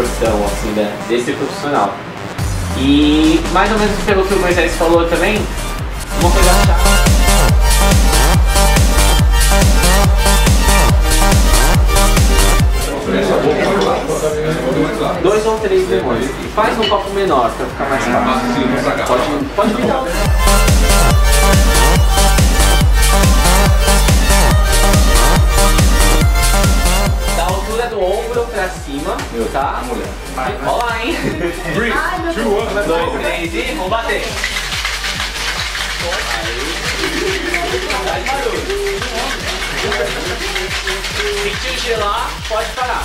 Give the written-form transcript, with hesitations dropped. absorção assim, desse profissional. E mais ou menos pelo que o Moisés falou também, uma coisa chata. Dois ou três limões. Faz um copo menor pra ficar mais fácil. Pode virar. Da altura do ombro pra cima, tá? Olha lá, hein? 3, 2, 1, 2, 3 e vamos bater. Aí. Faz barulho. Sentiu gelar, pode parar.